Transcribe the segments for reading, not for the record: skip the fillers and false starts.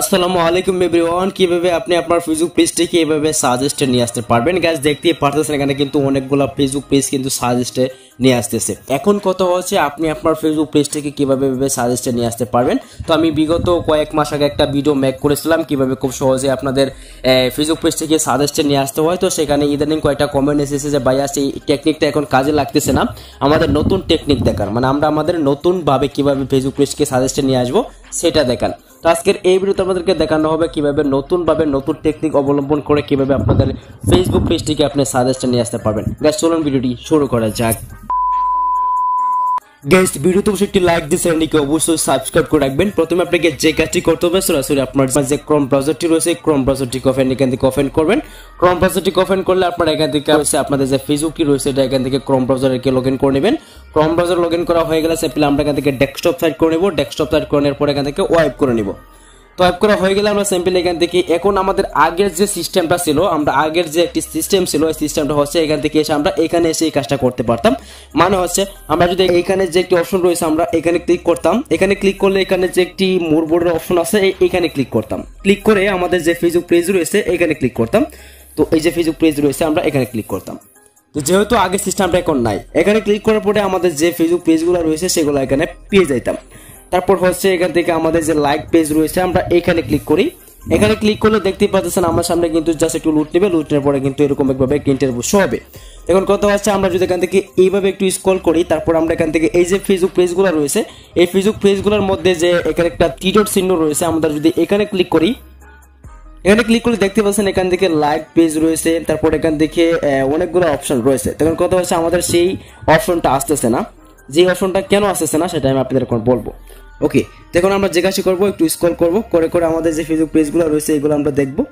আসসালামু আলাইকুম এভরিওয়ান। কিভাবে আপনি আপনার ফেসবুক পেজটিকে এভাবে সাজেস্টে নিয়ে আসতে পারবেন গাইস, দেখতেই পারতেছেন এখানে কিন্তু অনেকগুলো ফেসবুক পেজ কিন্তু সাজেস্টে নিয়ে আসতেছে। এখন কথা হচ্ছে আপনি আপনার ফেসবুক পেজটিকে কিভাবে এভাবে সাজেস্টে নিয়ে আসতে পারবেন। তো আমি বিগত কয়েক মাস আগে একটা ভিডিও মেক করেছিলাম কিভাবে খুব সহজে আপনাদের ফেসবুক পেজটিকে সাজেস্টে নিয়ে আসতে হয়। তো সেখানে ইদানিং কয়েকটা কমেন্ট এসেছে যে ভাইয়া সেই টেকনিকটা এখন কাজে লাগতেছে না, আমাদের নতুন টেকনিক দেখান, মানে আমরা আমাদের নতুনভাবে কিভাবে ফেসবুক পেজকে সাজেস্টে নিয়ে আসবো সেটা দেখান। তো আজকের এই ভিডিওতে আমাদেরকে দেখানো হবে কীভাবে নতুনভাবে নতুন টেকনিক অবলম্বন করে কীভাবে আপনাদের ফেসবুক পেজটিকে আপনি সাজেস্টে নিয়ে আসতে পারবেন গাইস। চলুন ভিডিওটি শুরু করা যাক গাইস। ভিডিওতে অবশ্যই একটি লাইক দিয়ে চ্যানেলটিকে অবশ্যই সাবস্ক্রাইব করে রাখবেন। প্রথমে আপনাকে যে কাজটি করতে হবে সরাসরি আপনার যে ক্রোম ব্রাউজারটি রয়েছে ক্রোম ব্রাউজারটি এখান থেকে ওপেন করবেন। ক্রোম ব্রাউজারটি ওপেন করলে আপনার এখান থেকে হচ্ছে আপনাদের যে ফেসবুকটি রয়েছে এটা এখান থেকে ক্রোম ব্রাউজারকে লগ ইন করে নেবেন। ক্রোম ব্রাউজার লগ ইন করা হয়ে গেলে সেপ্লে আমরা এখান থেকে ডেস্কটপ সাইড করে নেব। ডেস্কটপ সাইড করার পর এখান থেকে ওয়াইপ করে নেব। টাইপ করা হয়ে গেলে আমরা স্যাম্পল এখান থেকে এখন আমাদের আগের যে সিস্টেমটা ছিল, আমরা আগের যে একটি সিস্টেম ছিল এই সিস্টেমটা হচ্ছে এখান থেকে এসে আমরা এখানে এসে এই কাজটা করতে পারতাম। মানে হচ্ছে আমরা যদি এখানে যে একটি অপশন রয়েছে আমরা এখানে ক্লিক করতাম, এখানে ক্লিক করলে এখানে যে একটি মোর বোর্ডের অপশন আছে এখানে ক্লিক করতাম, ক্লিক করে আমাদের যে ফেসবুক পেজ রয়েছে এখানে ক্লিক করতাম। তো এই যে ফেসবুক পেজ রয়েছে আমরা এখানে ক্লিক করতাম। তো যেহেতু আগের সিস্টেমটা এখন নাই, এখানে ক্লিক করার পরে আমাদের যে ফেসবুক পেজগুলো রয়েছে সেগুলো এখানে পেয়ে যাইতাম। তারপর হচ্ছে এখান থেকে আমাদের যে লাইক পেজ রয়েছে আমরা এখানে ক্লিক করি, এখানে ক্লিক করলে দেখতেই পাচ্ছেন আমার সামনে কিন্তু জাস্ট একটু লুট নেবে, লুট নেওয়ার পরে কিন্তু এরকম একভাবে প্রিন্টের বসে হবে। এখন কথা হচ্ছে আমরা যদি এখান থেকে এইভাবে একটু স্ক্রল করি, তারপর আমরা এখান থেকে এই যে ফেসবুক পেজগুলো রয়েছে এই ফেসবুক পেজগুলোর মধ্যে যে এখানে একটা তীর চিহ্ন রয়েছে আমরা যদি এখানে ক্লিক করি, এখানে ক্লিক করলে দেখতে পাচ্ছেন এখান থেকে লাইক পেজ রয়েছে, তারপর এখান থেকে অনেকগুলো অপশন রয়েছে। তখন কথা হচ্ছে আমাদের সেই অপশনটা আসতেছে না, যে অপশনটা কেন আসতেছে না সেটা আমি আপনাদের এখন বলবো। ওকে, দেখুন আমরা যে কাজটি করবো একটু স্ক্রল করবো, করে করে আমাদের যে ফেসবুক পেজগুলো রয়েছে এগুলো আমরা দেখবো।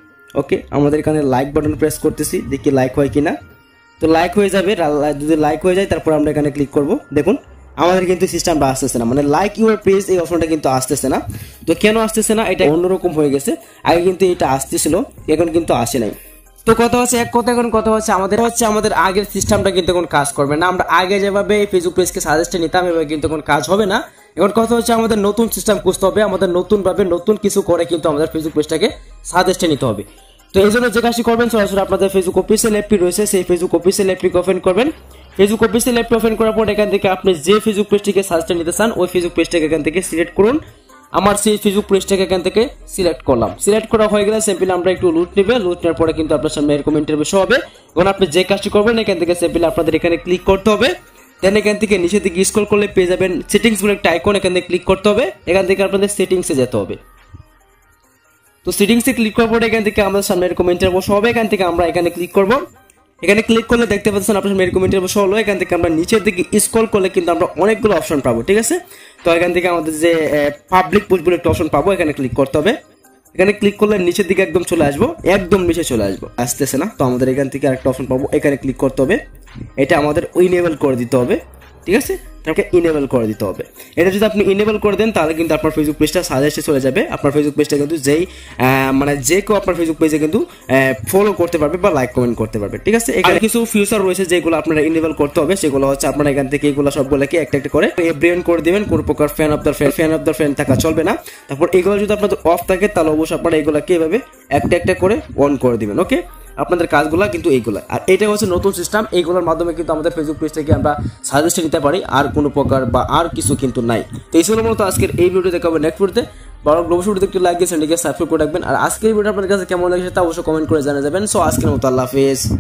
ওকে, আমাদের এখানে লাইক বাটন প্রেস করতেছি, দেখি লাইক হয় কিনা। তো লাইক হয়ে যাবে, যদি লাইক হয়ে যায় তারপর আমরা এখানে ক্লিক করবো। দেখুন আমাদের কিন্তু সিস্টেমটা আসতেছে না, মানে লাইক ইউর পেজ এই অপশনটা কিন্তু আসতেছে না। তো কেন আসতেছে না, এটা অন্যরকম হয়ে গেছে, আগে কিন্তু এটা আসতেছিল এখন কিন্তু আসে নাই। তো কথা হচ্ছে এক কথা এখন কথা হচ্ছে আমাদের আগের সিস্টেমটা কিন্তু এখন কাজ করবে না। আমরা আগে যেভাবে ফেসবুক পেজকে সাজেস্টে নিতাম এভাবে কিন্তু এখন কাজ হবে না। এখন কথা হচ্ছে আমাদের নতুন সিস্টেম খুঁজতে হবে, আমাদের নতুনভাবে নতুন কিছু করে কিন্তু আমাদের ফেসবুক পেজটাকে সাজেস্টে নিতে হবে। তো এই জন্য যে কাজটি করবেন সরাসরি আপনাদের ফেসবুক অফিসিয়াল অ্যাপটি রয়েছে সেই ফেসবুক অফিসিয়াল অ্যাপটিকে ওপেন করবেন। ফেসবুক অফিসিয়াল অ্যাপটি ওপেন করার পর এখান থেকে আপনি যে ফেসবুক পেজটিকে সাজেস্টে নিতে চান ওই ফেসবুক পেজটাকে এখান থেকে সিলেক্ট করুন। আমার সেই ফেসবুক পেজটাকে এখান থেকে সিলেক্ট করলাম, সিলেক্ট করা হয়ে গেলে সিম্পলি আমরা একটু লুট নেবে, লুট নেওয়ার পরে কিন্তু আপনার সামনে এরকম ইন্টারভিউ শো হবে। এখন আপনি যে কাজটি করবেন এখান থেকে সিম্পলি আপনাদের এখানে ক্লিক করতে হবে, দেন এখান থেকে নিচের দিকে স্ক্রল করলে পেয়ে যাবেন সেটিংস বলে একটা আইকন, এখান থেকে ক্লিক করতে হবে, এখান থেকে আপনাদের সেটিংসে যেতে হবে। তো সেটিংসে ক্লিক করার পরে এখান থেকে আমাদের সামনে এরকম ইন্টারভিউ শো হবে, এখান থেকে আমরা এখানে ক্লিক করবো। এখানে ক্লিক করলে দেখতে পাচ্ছেন আপনার সামনে এরকম ইন্টারভিউ শো হলো, এখান থেকে আমরা নিচের দিকে স্ক্রল করলে কিন্তু আমরা অনেকগুলো অপশন পাবো। ঠিক আছে, তো এখান থেকে আমাদের যে পাবলিক পোস্ট বলে একটা অপশন পাবো, এখানে ক্লিক করতে হবে। এখানে ক্লিক করলে নিচের দিকে একদম চলে আসবো, একদম নিচে চলে আসবো, আসতেছে না। তো আমাদের এখান থেকে আরেকটা অপশন পাবো, এখানে ক্লিক করতে হবে, এটা আমাদের ইনেবল করে দিতে হবে। ঠিক আছে, তাকে ইনেবল করে দিতে হবে। এটা যদি আপনি ইনেবল করে দেন তাহলে কিন্তু আপনার ফেসবুক পেজটা সাজেস্টে চলে যাবে, আপনার ফেসবুক পেজটা কিন্তু যেই মানে যে কেউ আপনার ফেসবুক পেজে কিন্তু ফলো করতে পারবে বা লাইক কমেন্ট করতে পারবে। ঠিক আছে, এখানে কিছু ফিউচার রয়েছে যেগুলো আপনারা ইনেবল করতে হবে, সেগুলো হচ্ছে আপনারা এখান থেকে এগুলো সবগুলোকে একটা একটা করে ব্রেন করে দেবেন। কোনো প্রকার ফ্যান অফ দ্য ফ্যান থাকা চলবে না। তারপর এগুলো যদি আপনাদের অফ থাকে তাহলে অবশ্যই আপনারা এগুলোকে এভাবে একটা একটা করে অন করে দেবেন। ওকে, আপনাদের কাজগুলো কিন্তু এইগুলো, আর এটা হচ্ছে নতুন সিস্টেম। এইগুলোর মাধ্যমে কিন্তু আমাদের ফেসবুক পেজ থেকে আমরা সাজেস্ট নিতে পারি, আর কোনো প্রকার বা আর কিছু কিন্তু নাই। তো এই ছিল মূলত আজকের এই ভিডিও। দেখা হবে নেক্সট ভিডিওতে, বড় ভিডিওতে একটু লাইক দিয়ে চ্যানেলটিকে সাবস্ক্রাইব করে রাখবেন। আর আজকের ভিডিও আপনাদের কাছে কেমন লাগছে তা অবশ্যই কমেন্ট করে জানা যাবেন। সো আজকের মতো আল্লাহ হাফেজ।